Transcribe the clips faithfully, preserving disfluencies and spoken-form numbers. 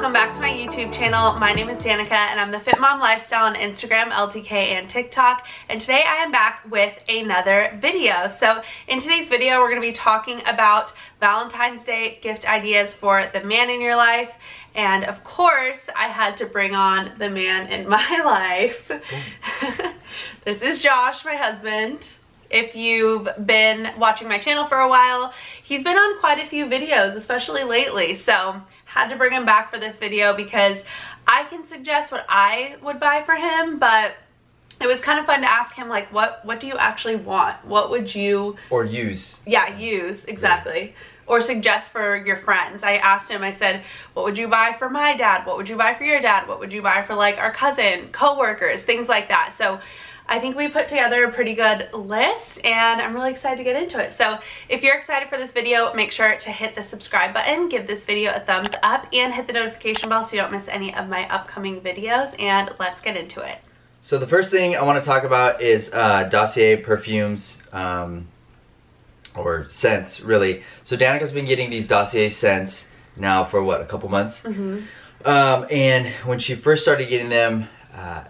welcome back to my YouTube channel. My name is Danica and I'm the Fit Mom Lifestyle on Instagram, L T K, and TikTok. And today I am back with another video. So in today's video, we're going to be talking about Valentine's Day gift ideas for the man in your life. And of course, I had to bring on the man in my life. This is Josh, my husband. If you've been watching my channel for a while, he's been on quite a few videos, especially lately. So had to bring him back for this video because I can suggest what I would buy for him, but it was kind of fun to ask him, like, what what do you actually want? What would you... Or use. Yeah, use, exactly. Yeah. Or suggest for your friends. I asked him, I said, what would you buy for my dad? What would you buy for your dad? What would you buy for, like, our cousin, coworkers, things like that. So I think we put together a pretty good list and I'm really excited to get into it. So if you're excited for this video, make sure to hit the subscribe button, give this video a thumbs up, and hit the notification bell so you don't miss any of my upcoming videos, and let's get into it. So the first thing I want to talk about is uh, Dossier perfumes, um, or scents really. So Danica's been getting these Dossier scents now for what, a couple months? Mm-hmm. Um, and when she first started getting them, uh,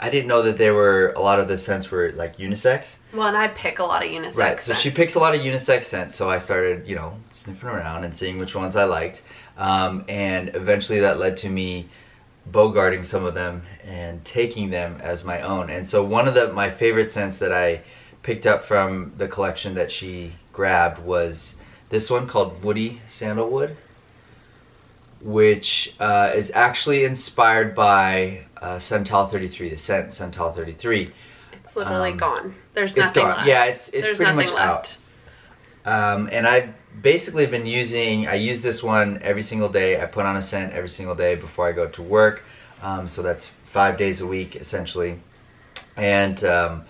I didn't know that there were, a lot of the scents were like unisex. Well, and I pick a lot of unisex Right, so scents. She picks a lot of unisex scents, so I started, you know, sniffing around and seeing which ones I liked. Um, and eventually that led to me bogarting some of them and taking them as my own. And so one of the my favorite scents that I picked up from the collection that she grabbed was this one called Woody Sandalwood, which uh, is actually inspired by uh, Santal thirty-three, the scent Santal thirty-three. It's literally um, gone. There's nothing gone. left. Yeah, it's, it's pretty much left. out. Um, and I've basically been using, I use this one every single day. I put on a scent every single day before I go to work. Um, so that's five days a week, essentially. And um,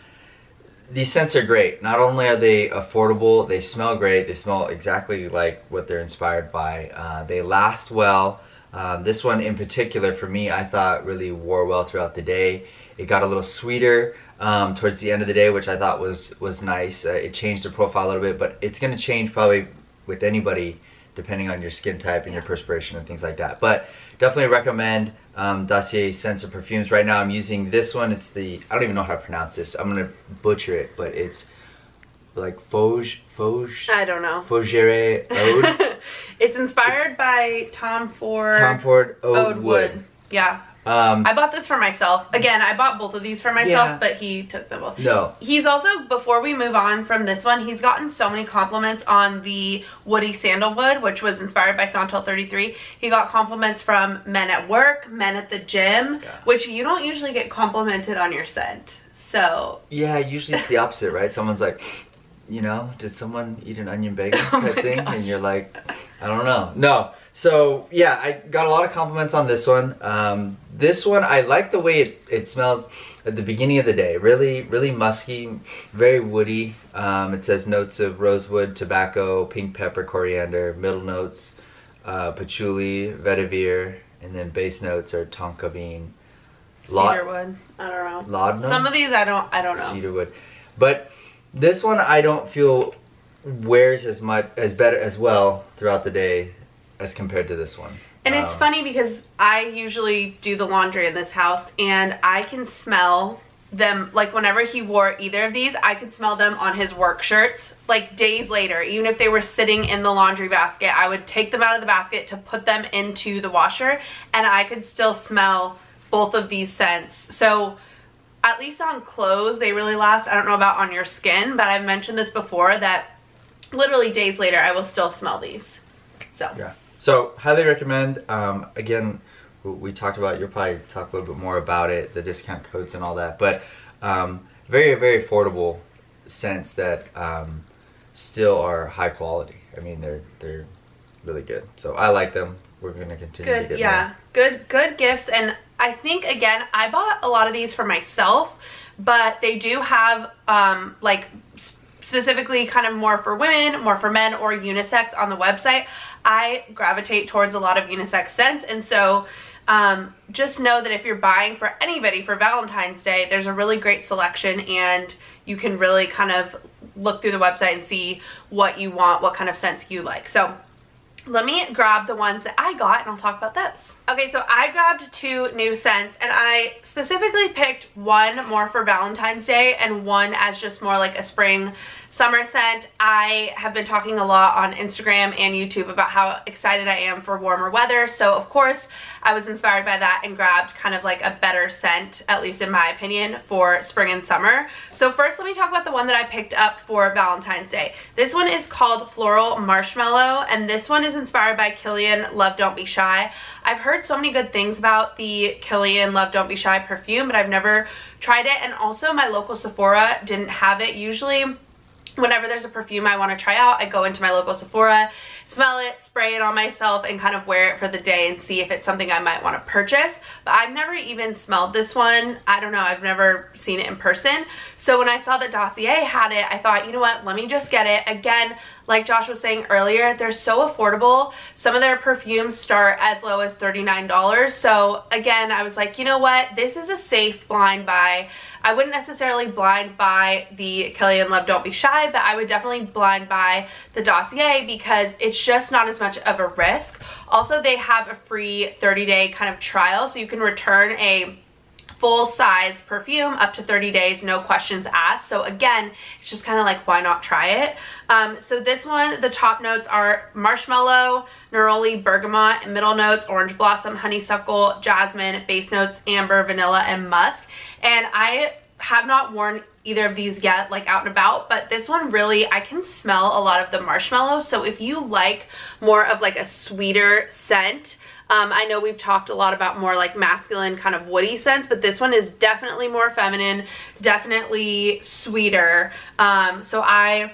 these scents are great. Not only are they affordable, they smell great. They smell exactly like what they're inspired by. Uh, they last well. Um, this one in particular, for me, I thought really wore well throughout the day. It got a little sweeter um, towards the end of the day, which I thought was, was nice. Uh, it changed the profile a little bit, but it's going to change probably with anybody depending on your skin type and your perspiration and things like that. But definitely recommend um, Dossier Scents and Perfumes. Right now I'm using this one. It's the, I don't even know how to pronounce this. I'm going to butcher it, but it's like Fauge, Fauge? I don't know. Faugere Oud? It's inspired it's, by Tom Ford. Tom Ford, Oud Wood. Yeah. Um, I bought this for myself. Again, I bought both of these for myself, yeah. But he took them both. No. He's also, before we move on from this one, he's gotten so many compliments on the Woody Sandalwood, which was inspired by Santal thirty-three. He got compliments from men at work, men at the gym, yeah. Which you don't usually get complimented on your scent. So. Yeah, usually it's the opposite, right? Someone's like, you know, did someone eat an onion bagel type oh thing? Gosh. And you're like, I don't know. No. So, yeah, I got a lot of compliments on this one. Um, this one, I like the way it, it smells at the beginning of the day. Really, really musky, very woody. Um, it says notes of rosewood, tobacco, pink pepper, coriander, middle notes, uh, patchouli, vetiver, and then base notes are tonka bean. Cedarwood. I don't know. Laudanum? Some of these I don't, I don't know. Cedarwood. But this one I don't feel wears as much, as better, as well throughout the day as compared to this one. And um, it's funny because I usually do the laundry in this house and I can smell them, like whenever he wore either of these, I could smell them on his work shirts, like days later, even if they were sitting in the laundry basket, I would take them out of the basket to put them into the washer and I could still smell both of these scents. So at least on clothes, they really last. I don't know about on your skin, but I've mentioned this before that literally days later, I will still smell these, so. Yeah. So, highly recommend. Um, again, we talked about, you'll probably talk a little bit more about it, the discount codes and all that, but um, very, very affordable scents that um, still are high quality. I mean, they're they're really good. So, I like them. We're going to continue good, to get yeah. more. Good, good gifts. And I think, again, I bought a lot of these for myself, but they do have, um, like, specifically kind of more for women, more for men, or unisex on the website. I gravitate towards a lot of unisex scents, and so um, just know that if you're buying for anybody for Valentine's Day, there's a really great selection and you can really kind of look through the website and see what you want, what kind of scents you like. So Let me grab the ones that I got and I'll talk about those. Okay, so I grabbed two new scents and I specifically picked one more for Valentine's Day and one as just more like a spring summer scent. I have been talking a lot on Instagram and YouTube about how excited I am for warmer weather. So of course I was inspired by that and grabbed kind of like a better scent, at least in my opinion, for spring and summer. So first let me talk about the one that I picked up for Valentine's Day. This one is called Floral Marshmallow and this one is inspired by Killian Love Don't Be Shy. I've heard so many good things about the Killian Love Don't Be Shy perfume, but I've never tried it, and also my local Sephora didn't have it. Usually whenever there's a perfume I want to try out, I go into my local Sephora, smell it, spray it on myself, and kind of wear it for the day and see if it's something I might want to purchase. But I've never even smelled this one. I don't know. I've never seen it in person. So when I saw that Dossier had it, I thought, you know what? Let me just get it. Again, like Josh was saying earlier, they're so affordable. Some of their perfumes start as low as thirty-nine dollars. So again, I was like, you know what? This is a safe blind buy. I wouldn't necessarily blind buy the Killian Love Don't Be Shy, but I would definitely blind buy the Dossier because it's just not as much of a risk. Also, they have a free thirty day kind of trial, so you can return a full-size perfume up to thirty days, no questions asked. So again, it's just kind of like, why not try it? Um, so this one, the top notes are marshmallow, neroli, bergamot, middle notes, orange blossom, honeysuckle, jasmine, base notes, amber, vanilla, and musk. And I have not worn either of these yet, like out and about, but this one really, I can smell a lot of the marshmallow. So if you like more of like a sweeter scent, um, I know we've talked a lot about more like masculine kind of woody scents, but this one is definitely more feminine, definitely sweeter. Um, so I...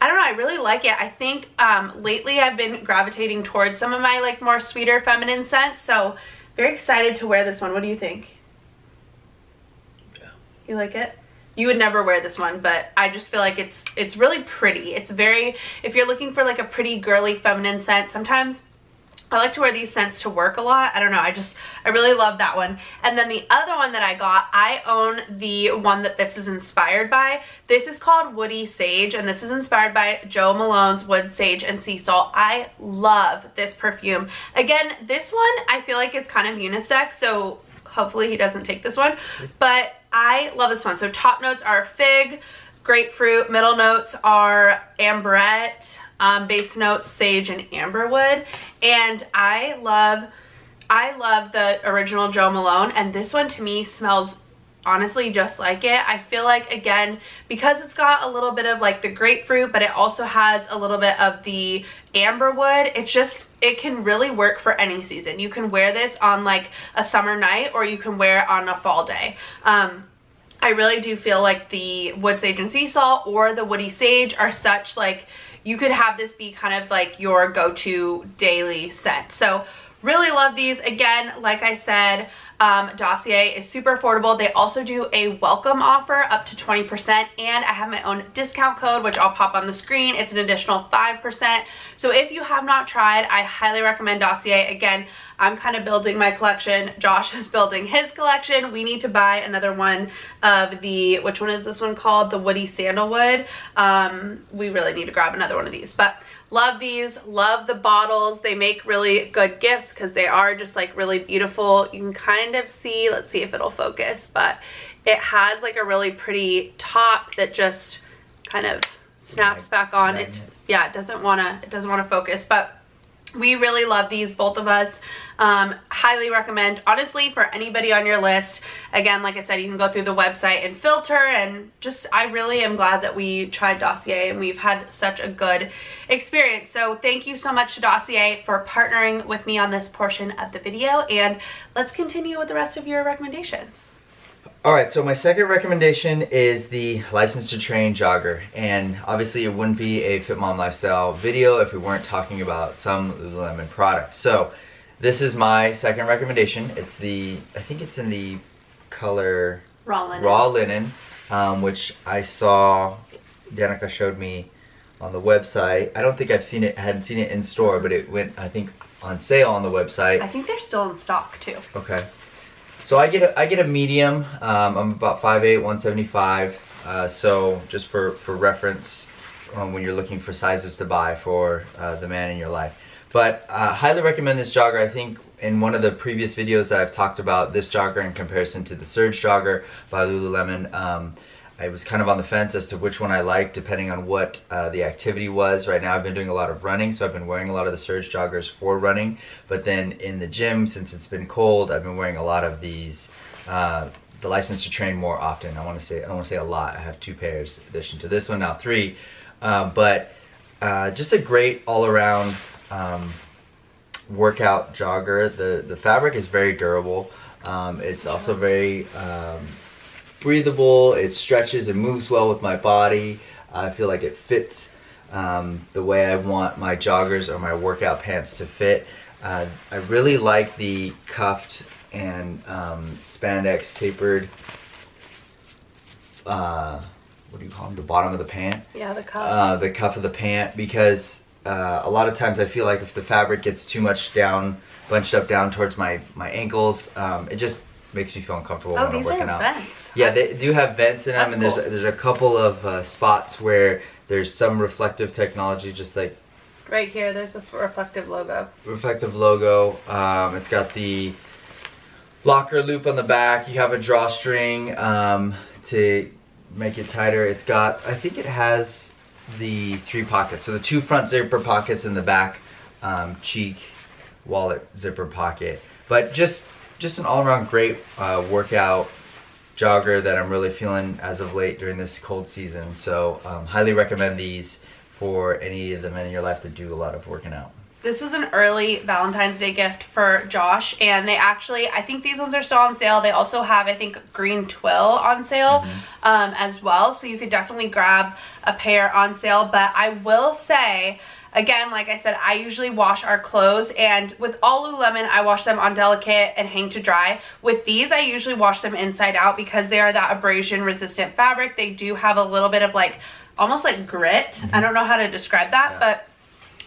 I don't know, I really like it. I think um, lately I've been gravitating towards some of my like more sweeter feminine scents, so very excited to wear this one. What do you think? Yeah. You like it? You would never wear this one, but I just feel like it's it's really pretty. It's very, if you're looking for like a pretty girly feminine scent, sometimes I like to wear these scents to work a lot. I don't know. I just, I really love that one. And then the other one that I got, I own the one that this is inspired by. This is called Woody Sage, and this is inspired by Jo Malone's Wood Sage and Sea Salt. I love this perfume. Again, this one I feel like is kind of unisex, so hopefully he doesn't take this one. But I love this one. So top notes are fig, grapefruit, middle notes are amberette, Um, base notes sage and amberwood, and I love I love the original Jo Malone, and this one to me smells honestly just like it. I feel like, again, because it's got a little bit of like the grapefruit, but it also has a little bit of the amberwood, it just, it can really work for any season. You can wear this on like a summer night, or you can wear it on a fall day. um I really do feel like the Wood Sage and Sea Salt or the Woody Sage are such like, you could have this be kind of like your go-to daily scent. So really love these. Again, like I said, um, Dossier is super affordable. They also do a welcome offer up to twenty percent, and I have my own discount code, which I'll pop on the screen. It's an additional five percent. So if you have not tried, I highly recommend Dossier. Again, I'm kind of building my collection. Josh is building his collection. We need to buy another one of the, which one is this one called? The Woody Sandalwood. Um, we really need to grab another one of these, but love these, love the bottles. They make really good gifts because they are just like really beautiful. You can kind of see, let's see if it'll focus, but it has like a really pretty top that just kind of snaps back on. It, yeah, it doesn't want to, it doesn't want to focus, but we really love these, both of us. Um, highly recommend, honestly, for anybody on your list. Again, like I said, you can go through the website and filter, and just, I really am glad that we tried Dossier and we've had such a good experience. So thank you so much to Dossier for partnering with me on this portion of the video, and let's continue with the rest of your recommendations. All right, so my second recommendation is the License to Train jogger, and obviously it wouldn't be a Fit Mom Lifestyle video if we weren't talking about some Lululemon product. So this is my second recommendation. It's the, I think it's in the color raw linen, raw linen um, which I saw Danica showed me on the website. I don't think I've seen it, hadn't seen it in store, but it went, I think, on sale on the website. I think they're still in stock too. Okay. So I get a, I get a medium. Um, I'm about five eight, one seventy-five. Uh, so just for, for reference, um, when you're looking for sizes to buy for uh, the man in your life. But I uh, highly recommend this jogger. I think in one of the previous videos that I've talked about this jogger in comparison to the Surge Jogger by Lululemon. Um, I was kind of on the fence as to which one I liked depending on what uh, the activity was. Right now I've been doing a lot of running, so I've been wearing a lot of the Surge Joggers for running. But then in the gym, since it's been cold, I've been wearing a lot of these, uh, the License to Train more often. I want to say, I don't want to say a lot. I have two pairs in addition to this one, now three. Uh, but uh, just a great all-around um, workout jogger. The, the fabric is very durable. Um, it's also very... Um, breathable. It stretches and moves well with my body. I feel like it fits um, the way I want my joggers or my workout pants to fit. Uh, I really like the cuffed and um, spandex tapered, uh, what do you call them, the bottom of the pant? Yeah, the cuff. Uh, the cuff of the pant, because uh, a lot of times I feel like if the fabric gets too much down, bunched up down towards my, my ankles, um, it just makes me feel uncomfortable oh, when I'm working out. Vents. Yeah, they do have vents in them. That's and there's cool. there's a couple of uh, spots where there's some reflective technology, just like right here. There's a reflective logo. Reflective logo. Um, it's got the locker loop on the back. You have a drawstring um, to make it tighter. It's got, I think it has the three pockets. So the two front zipper pockets and the back um, cheek wallet zipper pocket. But just Just an all-around great uh, workout jogger that I'm really feeling as of late during this cold season. So um, highly recommend these for any of the men in your life that do a lot of working out. This was an early Valentine's Day gift for Josh, and they actually, I think these ones are still on sale. They also have, I think, green twill on sale mm-hmm. um, as well. So you could definitely grab a pair on sale, but I will say, again, like I said, I usually wash our clothes, and with all Lululemon, I wash them on delicate and hang to dry. With these, I usually wash them inside out because they are that abrasion-resistant fabric. They do have a little bit of like, almost like grit. Mm-hmm. I don't know how to describe that, yeah. but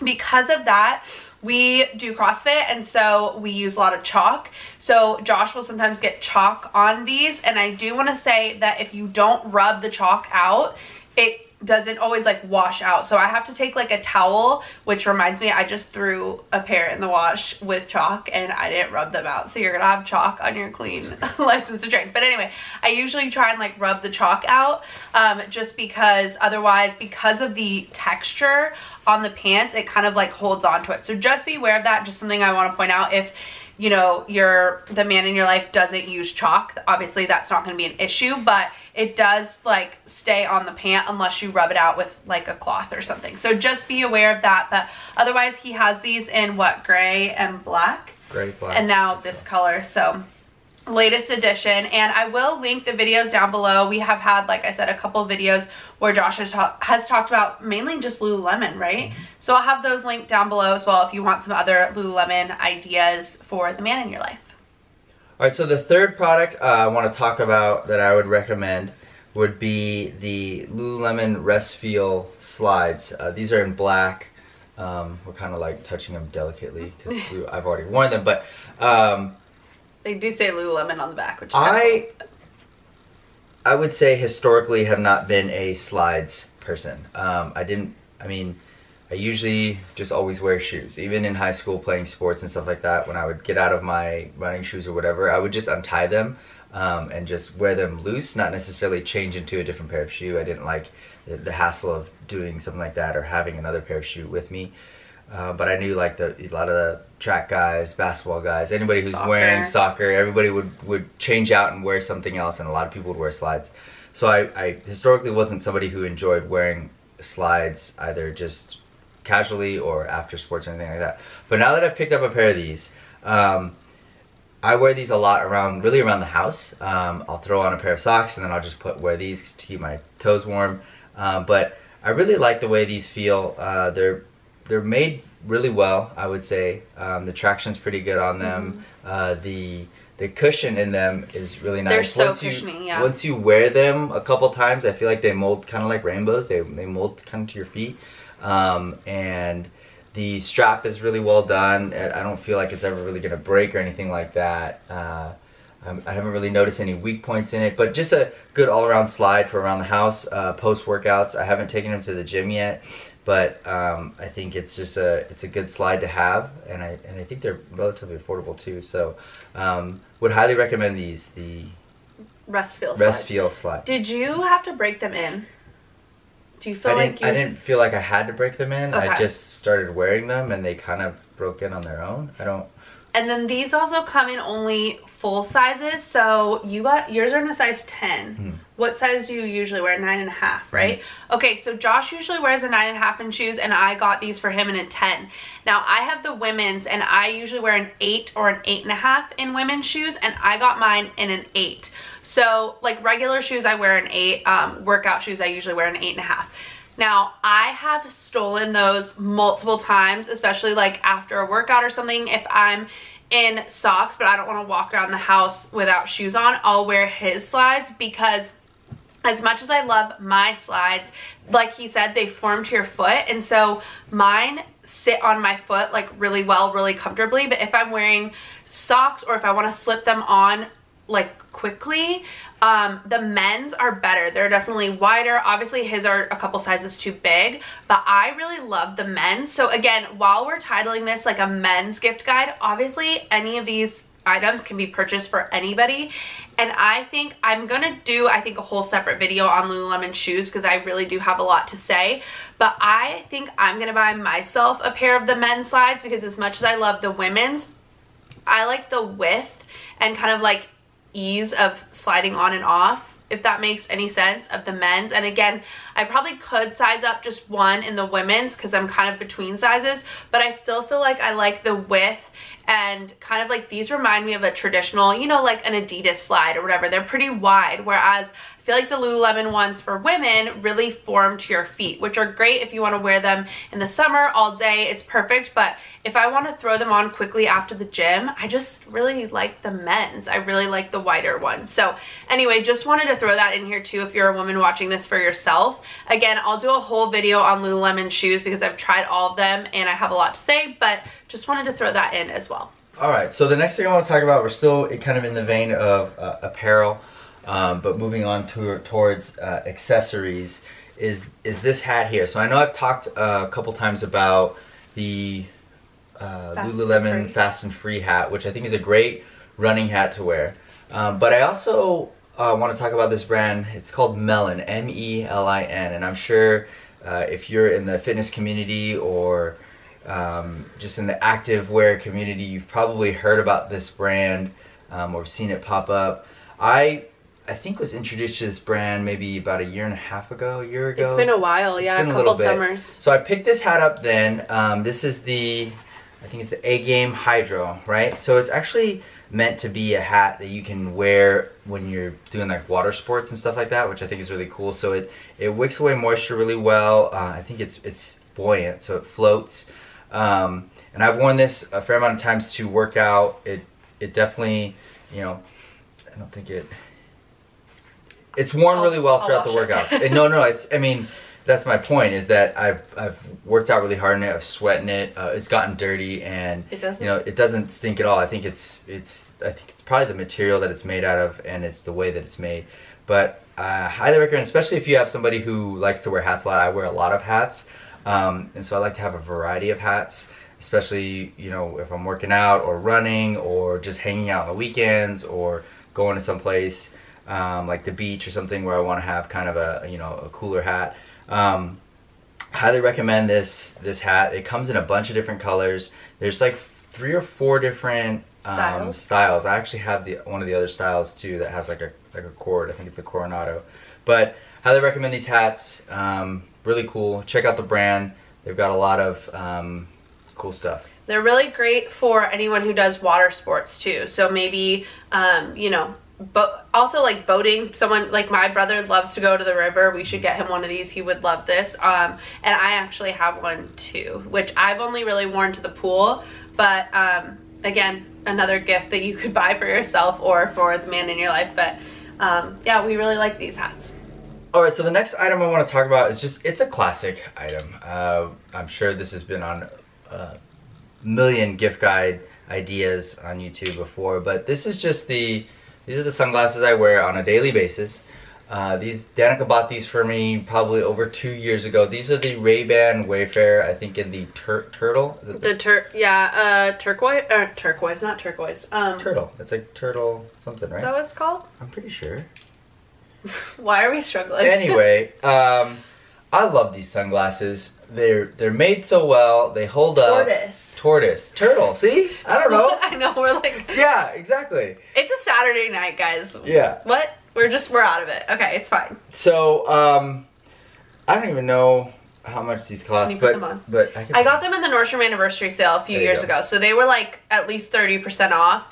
because of that, we do CrossFit, and so we use a lot of chalk. So Josh will sometimes get chalk on these, and I do want to say that if you don't rub the chalk out, it doesn't always like wash out, so I have to take like a towel, which reminds me I just threw a pair in the wash with chalk and I didn't rub them out, so you're gonna have chalk on your clean okay. License to Train. But anyway, I usually try and like rub the chalk out um just because otherwise, because of the texture on the pants, it kind of like holds on to it. So just be aware of that. Just something I want to point out. If you know, you're the man in your life doesn't use chalk, obviously that's not going to be an issue, but it does like stay on the pant unless you rub it out with like a cloth or something. So just be aware of that. But otherwise, he has these in what, gray and black? Gray, black. And now this color. So latest edition. And I will link the videos down below. We have had, like I said, a couple of videos where Josh has, ta has talked about mainly just Lululemon, right? Mm-hmm. So I'll have those linked down below as well if you want some other Lululemon ideas for the man in your life. All right, so the third product uh, I want to talk about that I would recommend would be the Lululemon Restfeel Slides. Uh, these are in black. Um, we're kind of like touching them delicately because I've already worn them, but um, they do say Lululemon on the back, which is I. I would say historically have not been a slides person. Um, I didn't, I mean, I usually just always wear shoes. Even in high school playing sports and stuff like that, when I would get out of my running shoes or whatever, I would just untie them um, and just wear them loose, not necessarily change into a different pair of shoe. I didn't like the, the hassle of doing something like that or having another pair of shoe with me. Uh, but I knew like the, a lot of the track guys, basketball guys, anybody who's soccer. wearing soccer, everybody would, would change out and wear something else, and a lot of people would wear slides. So I, I historically wasn't somebody who enjoyed wearing slides either just casually or after sports or anything like that. But now that I've picked up a pair of these, um, I wear these a lot around, really around the house. Um, I'll throw on a pair of socks and then I'll just put wear these to keep my toes warm. Um, but I really like the way these feel. Uh, they're They're made really well, I would say. Um, the traction's pretty good on them. Mm-hmm. uh, the the cushion in them is really nice. They're so once cushioning, you, yeah. Once you wear them a couple times, I feel like they mold kind of like rainbows. They, they mold kind of to your feet. Um, and the strap is really well done. I don't feel like it's ever really going to break or anything like that. Uh, I haven't really noticed any weak points in it, but just a good all-around slide for around the house, uh, post-workouts. I haven't taken them to the gym yet. But um, I think it's just a it's a good slide to have, and I and I think they're relatively affordable too. So, um, would highly recommend these. The Restfeel Restfeel slides. Did you have to break them in? Do you feel I like you? I didn't feel like I had to break them in. Okay. I just started wearing them, and they kind of broke in on their own. I don't. And then these also come in only full sizes. So you got yours are in a size ten. Hmm. What size do you usually wear? Nine and a half, right? Mm-hmm. Okay, so Josh usually wears a nine and a half in shoes, and I got these for him in a ten. Now I have the women's, and I usually wear an eight or an eight and a half in women's shoes, and I got mine in an eight. So like regular shoes, I wear an eight. Um, workout shoes, I usually wear an eight and a half. Now, I have stolen those multiple times, especially like after a workout or something. If I'm in socks, but I don't want to walk around the house without shoes on, I'll wear his slides, because as much as I love my slides, like he said, they form to your foot. And so mine sit on my foot like really well, really comfortably. But if I'm wearing socks, or if I want to slip them on like quickly, um the men's are better. They're definitely wider. Obviously his are a couple sizes too big, but I really love the men's. So again, while we're titling this like a men's gift guide, obviously any of these items can be purchased for anybody, and I think I'm gonna do I think a whole separate video on Lululemon shoes, because I really do have a lot to say. But I think I'm gonna buy myself a pair of the men's slides, because as much as I love the women's, I like the width and kind of like ease of sliding on and off, if that makes any sense, of the men's. And again, I probably could size up just one in the women's, because I'm kind of between sizes, but I still feel like I like the width, and kind of like these remind me of a traditional, you know, like an Adidas slide or whatever. They're pretty wide, whereas I feel like the Lululemon ones for women really form to your feet, which are great if you want to wear them in the summer all day. It's perfect. But if I want to throw them on quickly after the gym, I just really like the men's. I really like the wider ones. So anyway, just wanted to throw that in here too, if you're a woman watching this for yourself. Again, I'll do a whole video on Lululemon shoes, because I've tried all of them and I have a lot to say, but just wanted to throw that in as well. All right, so the next thing I want to talk about, we're still kind of in the vein of uh, apparel, um, but moving on to, towards uh, accessories, is is this hat here. So I know I've talked uh, a couple times about the uh, fast Lululemon and Fast and Free hat, which I think is a great running hat to wear. Um, but I also uh, want to talk about this brand. It's called Melin, M E L I N, and I'm sure uh, if you're in the fitness community or Um, just in the active wear community, you've probably heard about this brand um, or seen it pop up. I I think was introduced to this brand maybe about a year and a half ago, a year ago. It's been a while, yeah, a couple summers. So I picked this hat up then. Um, this is the, I think it's the A-Game Hydro, right? So it's actually meant to be a hat that you can wear when you're doing like water sports and stuff like that, which I think is really cool. So it, it wicks away moisture really well. Uh, I think it's it's buoyant, so it floats. Um, and I've worn this a fair amount of times to work out. It, it definitely, you know, I don't think it, it's worn I'll, really well I'll throughout the workout. It. And no, no, it's, I mean, that's my point, is that I've, I've worked out really hard in it. I've sweating it. Uh, it's gotten dirty, and it doesn't, you know, it doesn't stink at all. I think it's, it's, I think it's probably the material that it's made out of, and it's the way that it's made. But I highly recommend, especially if you have somebody who likes to wear hats a lot. I wear a lot of hats. Um, and so I like to have a variety of hats, especially, you know, if I'm working out or running or just hanging out on the weekends or going to someplace um, like the beach or something where I want to have kind of a, you know, a cooler hat. Um, highly recommend this, this hat. It comes in a bunch of different colors. There's like three or four different um, styles. styles. I actually have the, one of the other styles too that has like a, like a cord. I think it's the Coronado, but highly recommend these hats. Um, Really cool. Check out the brand. They've got a lot of um, cool stuff. They're really great for anyone who does water sports too. So maybe, um, you know, but also like boating. Someone like my brother loves to go to the river. We should get him one of these. He would love this. Um, and I actually have one too, which I've only really worn to the pool. But um, again, another gift that you could buy for yourself or for the man in your life. But um, yeah, we really like these hats. Alright, so the next item I want to talk about is just, it's a classic item. Uh, I'm sure this has been on a million gift guide ideas on YouTube before, but this is just the, these are the sunglasses I wear on a daily basis. Uh, these, Danica bought these for me probably over two years ago. These are the Ray-Ban Wayfarer, I think in the tur turtle. Is it the, the tur yeah, uh, turquoise, uh, turquoise, not turquoise. Um, turtle. It's like turtle something, right? Is that what it's called? I'm pretty sure. Why are we struggling? Anyway, um, I love these sunglasses. They're they're made so well. They hold up. Tortoise. Tortoise. Turtle. See? I don't know. I know. We're like. Yeah. Exactly. It's a Saturday night, guys. Yeah. What? We're just, we're out of it. Okay, it's fine. So, um, I don't even know how much these cost, but, but I, I got them in the Nordstrom anniversary sale a few years ago. So they were like at least thirty percent off.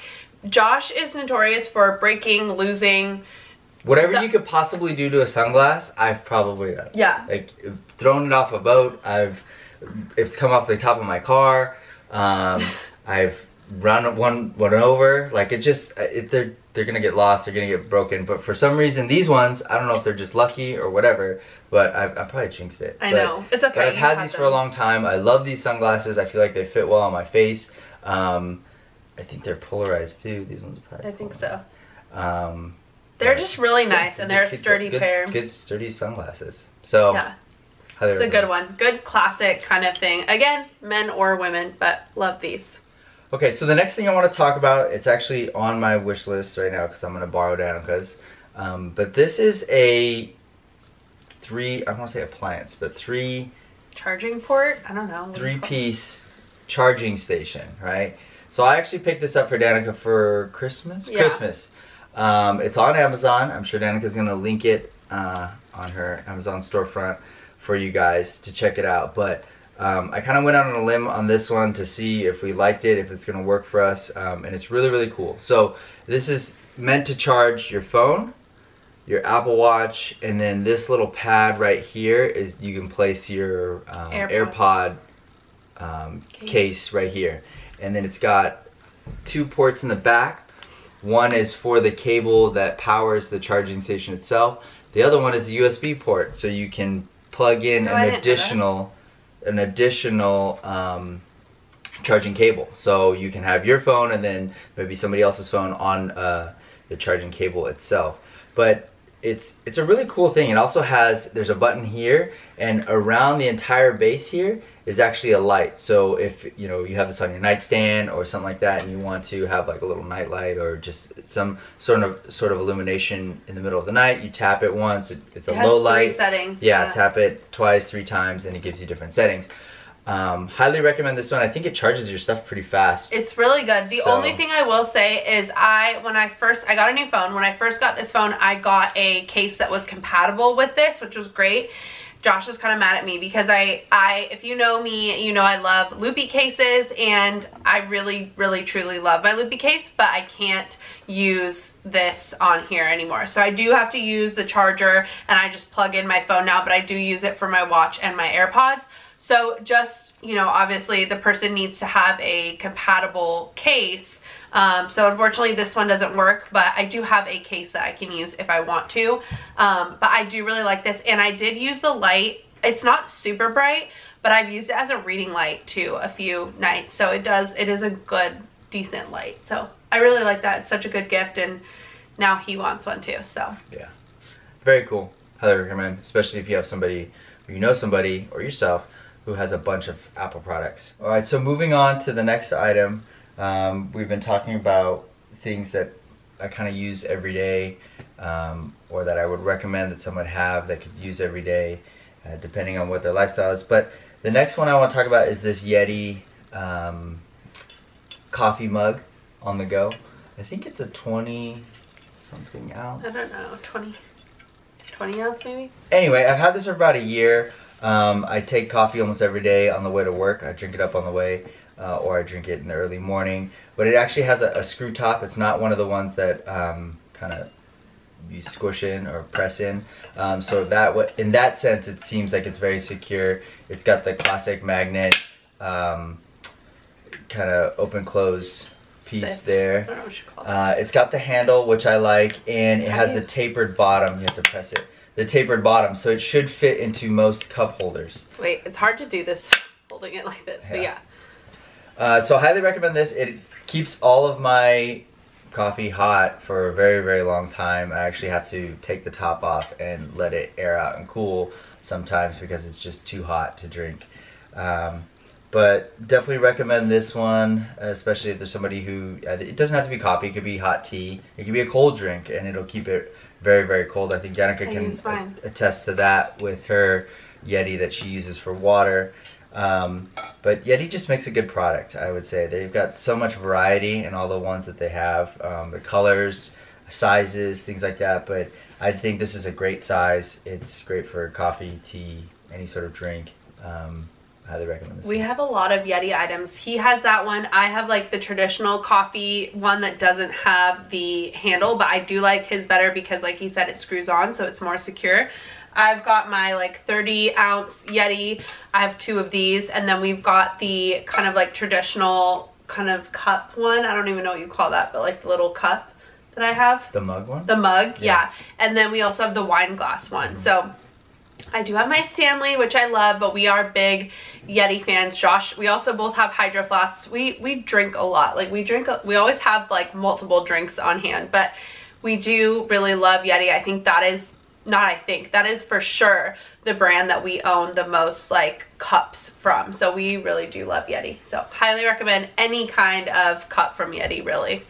Josh is notorious for breaking, losing. Whatever so, you could possibly do to a sunglass, I've probably done. Yeah. Like, thrown it off a boat. I've, it's come off the top of my car. Um, I've run one, one over. Like, it just, it, they're, they're gonna get lost, they're gonna get broken, but for some reason these ones, I don't know if they're just lucky or whatever, but I've, I probably jinxed it. I but, know, it's okay. But I've had these them. for a long time. I love these sunglasses. I feel like they fit well on my face. Um, I think they're polarized too. These ones are probably I polarized. think so. Um, they're just really nice, and they're a sturdy good, pair. Good sturdy sunglasses. So, yeah. It's a good one. Good classic kind of thing. Again, men or women, but love these. Okay, so the next thing I want to talk about, it's actually on my wish list right now because I'm going to borrow Danica's. Um, but this is a three, I won't say appliance, but three... Charging port? I don't know. Three-piece charging station, right? So I actually picked this up for Danica for Christmas? Yeah. Christmas. Um, it's on Amazon. I'm sure Danica's going to link it uh, on her Amazon storefront for you guys to check it out. But... Um, I kind of went out on a limb on this one to see if we liked it, if it's going to work for us, um, and it's really, really cool. So this is meant to charge your phone, your Apple Watch, and then this little pad right here is you can place your um, AirPod um, case. case right here. And then it's got two ports in the back. One is for the cable that powers the charging station itself. The other one is a U S B port, so you can plug in no, an additional... an additional um, charging cable. So you can have your phone and then maybe somebody else's phone on uh, the charging cable itself. But it's it's a really cool thing. It also has, there's a button here, and around the entire base here is actually a light. So if you know you have this on your nightstand or something like that and you want to have like a little night light or just some sort of sort of illumination in the middle of the night, you tap it once, it, it's a it has low light. Three settings. Yeah, yeah, tap it twice, three times, and it gives you different settings. Um, highly recommend this one. I think it charges your stuff pretty fast. It's really good. The so. only thing I will say is I, when I first, I got a new phone. When I first got this phone, I got a case that was compatible with this, which was great. Josh was kind of mad at me because I, I, if you know me, you know I love loopy cases, and I really, really, truly love my loopy case, but I can't use this on here anymore. So I do have to use the charger, and I just plug in my phone now, but I do use it for my watch and my AirPods. So just, you know, obviously the person needs to have a compatible case. Um, so unfortunately this one doesn't work, but I do have a case that I can use if I want to. Um, but I do really like this, and I did use the light. It's not super bright, but I've used it as a reading light too a few nights. So it does, it is a good, decent light. So I really like that. It's such a good gift, and now he wants one too, so. Yeah, very cool. Highly recommend, especially if you have somebody, or you know somebody, or yourself, who has a bunch of Apple products. All right, so moving on to the next item. Um, we've been talking about things that I kind of use every day, um, or that I would recommend that someone have that could use every day, uh, depending on what their lifestyle is. But the next one I want to talk about is this Yeti um, coffee mug on the go. I think it's a twenty something ounce. I don't know, twenty, twenty ounce maybe? Anyway, I've had this for about a year. Um, I take coffee almost every day on the way to work. I drink it up on the way. Uh, or I drink it in the early morning, but it actually has a, a screw top. It's not one of the ones that um, kind of you squish in or press in. Um, so that in that sense, it seems like it's very secure. It's got the classic magnet um, kind of open-close piece Sick. there. I don't know what you call it. Uh, it's got the handle, which I like, and it has the tapered bottom. You have to press it. The tapered bottom, so it should fit into most cup holders. Wait, it's hard to do this holding it like this, yeah. but yeah. Uh, so highly recommend this. It keeps all of my coffee hot for a very, very long time. I actually have to take the top off and let it air out and cool sometimes because it's just too hot to drink. Um, but definitely recommend this one, especially if there's somebody who, it doesn't have to be coffee, it could be hot tea, it could be a cold drink, and it'll keep it very, very cold. I think Danica can attest to that with her Yeti that she uses for water. Um, but Yeti just makes a good product, I would say. They've got so much variety in all the ones that they have, um, the colors, sizes, things like that. But I think this is a great size. It's great for coffee, tea, any sort of drink. Um, I highly recommend this. We one. have a lot of Yeti items. He has that one. I have like the traditional coffee one that doesn't have the handle, but I do like his better because, like he said, it screws on, so it's more secure. I've got my like thirty ounce Yeti. I have two of these, and then we've got the kind of like traditional kind of cup one. I don't even know what you call that, but like the little cup that I have. The mug one? The mug, yeah. yeah. And then we also have the wine glass one. Mm-hmm. So I do have my Stanley, which I love, but we are big Yeti fans. Josh, we also both have Hydro Flasks. We, we drink a lot. Like we drink, we always have like multiple drinks on hand, but we do really love Yeti. I think that is Not I think, that is for sure the brand that we own the most like cups from. So we really do love Yeti. So highly recommend any kind of cup from Yeti, really.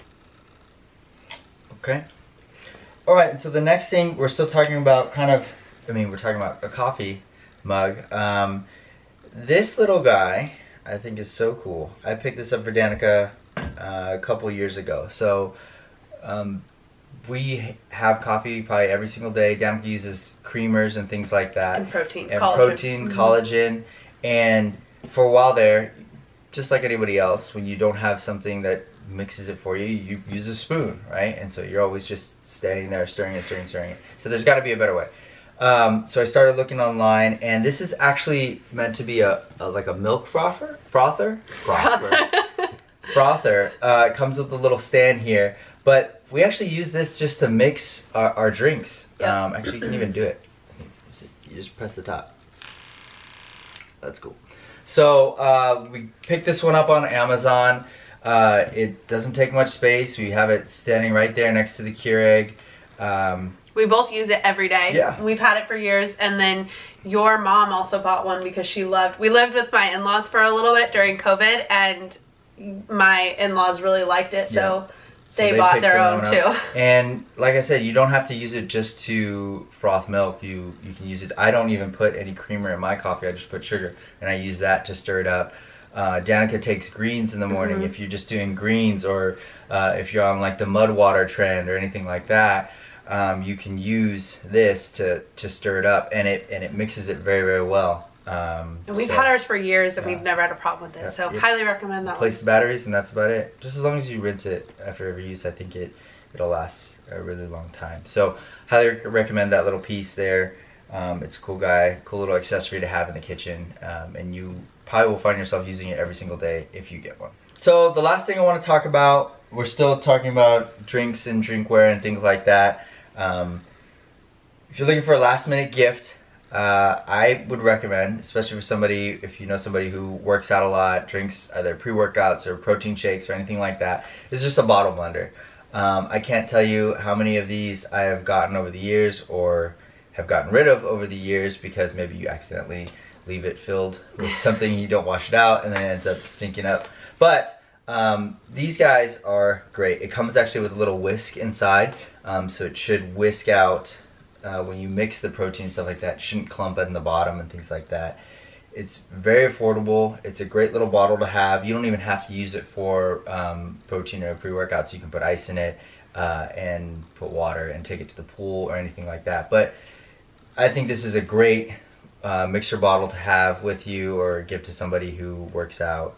Okay. All right, so the next thing we're still talking about kind of, I mean, we're talking about a coffee mug. Um, this little guy I think is so cool. I picked this up for Danica uh, a couple years ago. So, um, we have coffee probably every single day. Danica uses creamers and things like that. And protein. And collagen. protein, mm-hmm. collagen. And for a while there, just like anybody else, when you don't have something that mixes it for you, you use a spoon, right? And so you're always just standing there stirring and stirring and stirring it. So there's got to be a better way. Um, so I started looking online, and this is actually meant to be a, a like a milk frother? Frother? Frother. frother. Uh, it comes with a little stand here. But we actually use this just to mix our, our drinks. Yeah. Um, actually, you can even do it. You just press the top. That's cool. So uh, we picked this one up on Amazon. Uh, it doesn't take much space. We have it standing right there next to the Keurig. Um, we both use it every day. Yeah. We've had it for years. And then your mom also bought one because she loved, we lived with my in-laws for a little bit during COVID, and my in-laws really liked it. So. Yeah. So they, they bought their, their own, own too. And like I said, you don't have to use it just to froth milk. You you can use it. I don't even put any creamer in my coffee. I just put sugar, and I use that to stir it up. Uh, Danica takes greens in the morning. Mm-hmm. If you're just doing greens, or uh, if you're on like the mud water trend or anything like that, um, you can use this to to stir it up, and it and it mixes it very, very well. Um, and we've so, had ours for years, and yeah. we've never had a problem with it, yeah, so yeah. highly recommend that. Place the batteries, and that's about it. Just as long as you rinse it after every use, I think it, it'll last a really long time. So highly recommend that little piece there. Um, it's a cool guy, cool little accessory to have in the kitchen, um, and you probably will find yourself using it every single day if you get one. So the last thing I want to talk about, we're still talking about drinks and drinkware and things like that. Um, if you're looking for a last minute gift, Uh, I would recommend, especially for somebody, if you know somebody who works out a lot, drinks either pre-workouts or protein shakes or anything like that, is just a bottle blender. Um, I can't tell you how many of these I have gotten over the years or have gotten rid of over the years because maybe you accidentally leave it filled with something, you don't wash it out, and then it ends up stinking up. But um, these guys are great. It comes actually with a little whisk inside, um, so it should whisk out. Uh, when you mix the protein, stuff like that, shouldn't clump in the bottom and things like that. It's very affordable. It's a great little bottle to have. You don't even have to use it for um, protein or pre-workouts. You can put ice in it uh, and put water and take it to the pool or anything like that. But I think this is a great uh, mixer bottle to have with you or give to somebody who works out.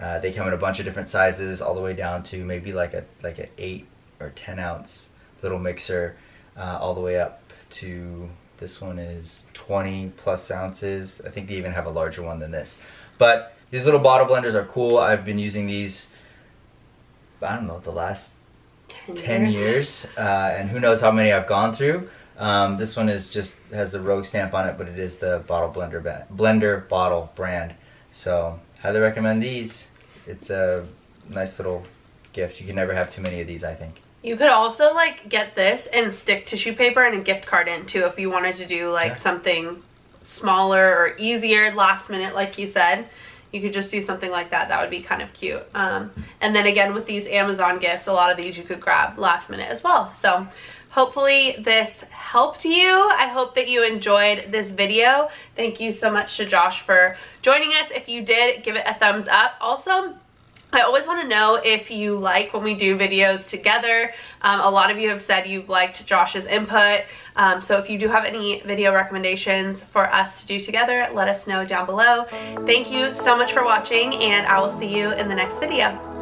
Uh, they come in a bunch of different sizes, all the way down to maybe like a like an eight or ten ounce little mixer, uh, all the way up to this one is twenty plus ounces. I think they even have a larger one than this. But these little bottle blenders are cool. I've been using these, I don't know, the last ten years, uh, and who knows how many I've gone through. Um, this one is just has the Rogue stamp on it, but it is the bottle blender ba blender bottle brand. So highly recommend these. It's a nice little gift. You can never have too many of these, I think. You could also like get this and stick tissue paper and a gift card in too if you wanted to do like yeah. something smaller or easier last minute, like you said. You could just do something like that. That would be kind of cute. Um, and then again with these Amazon gifts, a lot of these you could grab last minute as well. So hopefully this helped you. I hope that you enjoyed this video. Thank you so much to Josh for joining us. If you did, give it a thumbs up. Also, I always want to know if you like when we do videos together. Um, a lot of you have said you've liked Josh's input. Um, so if you do have any video recommendations for us to do together, let us know down below. Thank you so much for watching, and I will see you in the next video.